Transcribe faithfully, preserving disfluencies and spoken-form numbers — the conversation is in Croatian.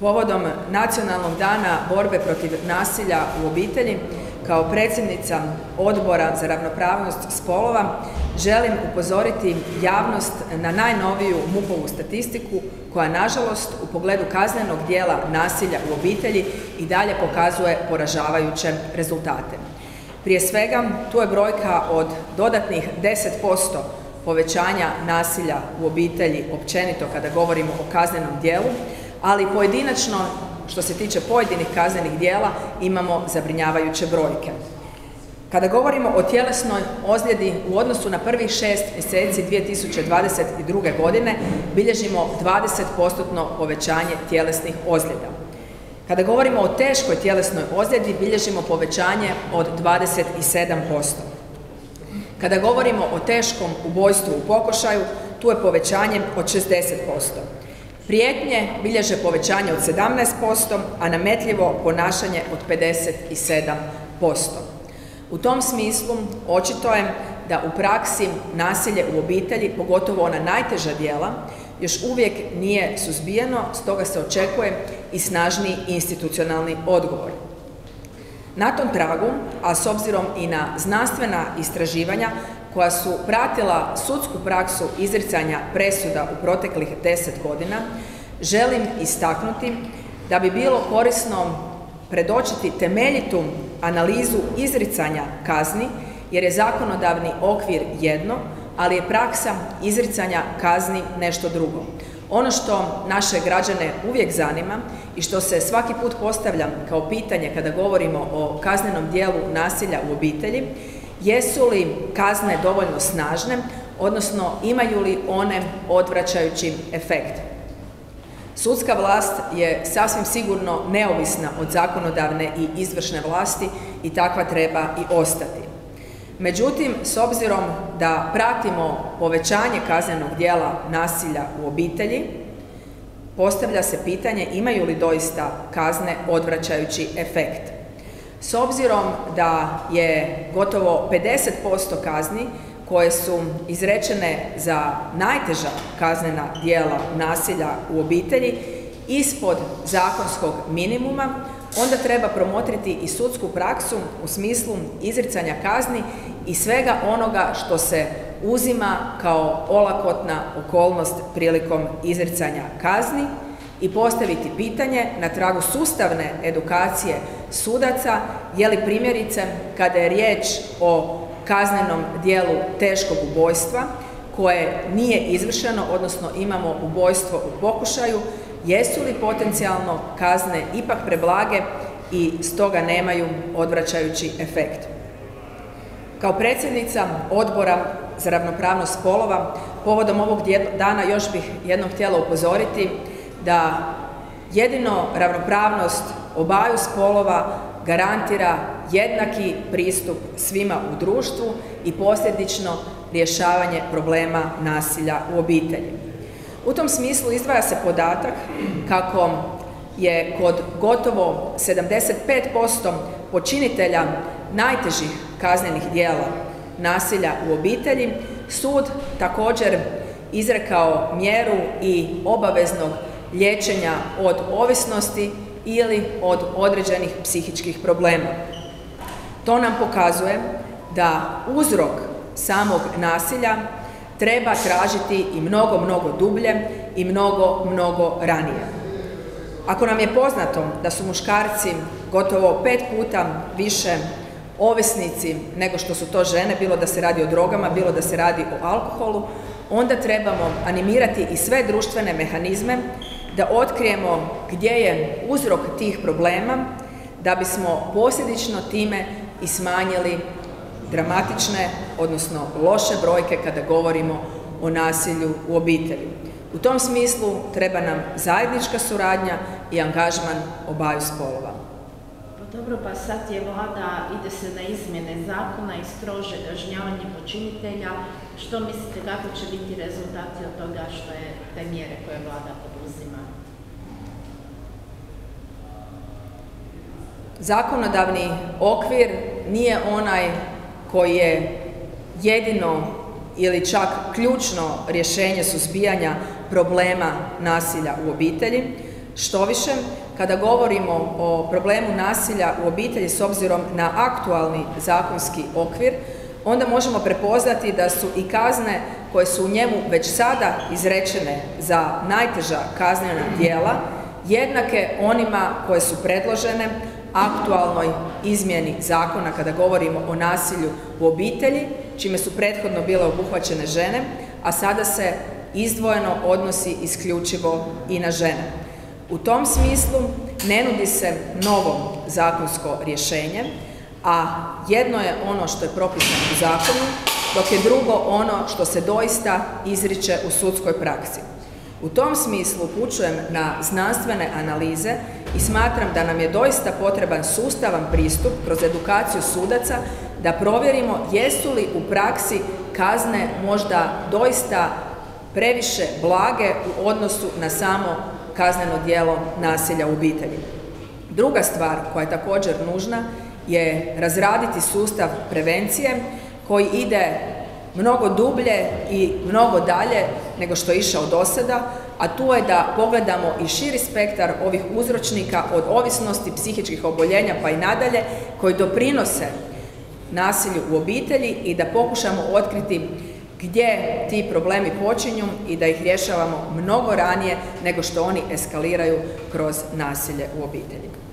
Povodom Nacionalnog dana borbe protiv nasilja u obitelji, kao predsjednica Odbora za ravnopravnost spolova, želim upozoriti javnost na najnoviju MUP-ovu statistiku koja, nažalost, u pogledu kaznenog dijela nasilja u obitelji i dalje pokazuje poražavajuće rezultate. Prije svega, tu je brojka od dodatnih deset posto povećanja nasilja u obitelji općenito kada govorimo o kaznenom dijelu, ali pojedinačno, što se tiče pojedinih kaznenih dijela, imamo zabrinjavajuće brojke. Kada govorimo o tjelesnoj ozljedi, u odnosu na prvih šest mjeseci dvije tisuće dvadeset druge. godine bilježimo dvadeset postotno povećanje tjelesnih ozljeda. Kada govorimo o teškoj tjelesnoj ozljedi, bilježimo povećanje od dvadeset sedam posto. Kada govorimo o teškom ubojstvu u pokušaju, tu je povećanje od šezdeset posto. Prijetnje bilježe povećanje od sedamnaest posto, a nametljivo ponašanje od pedeset sedam posto. U tom smislu očito je da u praksi nasilje u obitelji, pogotovo ona najteža djela, još uvijek nije suzbijeno, stoga se očekuje i snažniji institucionalni odgovor. Na tom tragu, a s obzirom i na znanstvena istraživanja koja su pratila sudsku praksu izricanja presuda u proteklih deset godina, želim istaknuti da bi bilo korisno predočiti temeljitu analizu izricanja kazni, jer je zakonodavni okvir jedno, ali je praksa izricanja kazni nešto drugo. Ono što naše građane uvijek zanima i što se svaki put postavljam kao pitanje kada govorimo o kaznenom dijelu nasilja u obitelji, jesu li kazne dovoljno snažne, odnosno imaju li one odvraćajući efekt? Sudska vlast je sasvim sigurno neovisna od zakonodavne i izvršne vlasti i takva treba i ostati. Međutim, s obzirom da pratimo povećanje kaznenog dijela nasilja u obitelji, postavlja se pitanje imaju li doista kazne odvraćajući efekt. S obzirom da je gotovo pedeset posto kazni koje su izrečene za najteža kaznena djela nasilja u obitelji ispod zakonskog minimuma, onda treba promotriti i sudsku praksu u smislu izricanja kazni i svega onoga što se uzima kao olakotna okolnost prilikom izricanja kazni i postaviti pitanje na tragu sustavne edukacije sudaca, je li primjerice kada je riječ o kaznenom dijelu teškog ubojstva koje nije izvršeno, odnosno imamo ubojstvo u pokušaju, jesu li potencijalno kazne ipak preblage i stoga nemaju odvraćajući efekt. Kao predsjednica Odbora za ravnopravnost spolova, povodom ovog dana još bih jednom htjela upozoriti da jedino ravnopravnost obaju spolova garantira jednaki pristup svima u društvu i posljedično rješavanje problema nasilja u obitelji. U tom smislu izdvaja se podatak kako je kod gotovo sedamdeset pet posto počinitelja najtežih kaznenih djela nasilja u obitelji sud također izrekao mjeru i obaveznog liječenja od ovisnosti ili od određenih psihičkih problema. To nam pokazuje da uzrok samog nasilja treba tražiti i mnogo, mnogo dublje i mnogo, mnogo ranije. Ako nam je poznato da su muškarci gotovo pet puta više ovisnici nego što su to žene, bilo da se radi o drogama, bilo da se radi o alkoholu, onda trebamo animirati i sve društvene mehanizme da otkrijemo gdje je uzrok tih problema, da bismo posljedično time i smanjili dramatične, odnosno loše brojke kada govorimo o nasilju u obitelji. U tom smislu treba nam zajednička suradnja i angažman obaju spolova. Dobro, pa sad je vlada, ide se na izmjene zakona i strože kažnjavanje počinitelja. Što mislite, kako će biti rezultati od toga što je te mjere koje vlada poduzima? Zakonodavni okvir nije onaj koji je jedino ili čak ključno rješenje suzbijanja problema nasilja u obitelji. Štoviše, kada govorimo o problemu nasilja u obitelji s obzirom na aktualni zakonski okvir, onda možemo prepoznati da su i kazne koje su u njemu već sada izrečene za najteža kaznena djela jednake onima koje su predložene aktualnoj izmjeni zakona kada govorimo o nasilju u obitelji, čime su prethodno bile obuhvaćene žene, a sada se izdvojeno odnosi isključivo i na žene. U tom smislu ne nudi se novo zakonsko rješenje, a jedno je ono što je propisano u zakonu, dok je drugo ono što se doista izriče u sudskoj praksi. U tom smislu upućujem na znanstvene analize i smatram da nam je doista potreban sustavan pristup kroz edukaciju sudaca da provjerimo jesu li u praksi kazne možda doista previše blage u odnosu na samo kazneno djelo nasilja u obitelji. Druga stvar koja je također nužna je razraditi sustav prevencije koji ide mnogo dublje i mnogo dalje nego što je išao do sada, a tu je da pogledamo i širi spektar ovih uzročnika od ovisnosti, psihičkih oboljenja pa i nadalje, koji doprinose nasilju u obitelji i da pokušamo otkriti gdje ti problemi počinju i da ih rješavamo mnogo ranije nego što oni eskaliraju kroz nasilje u obitelji.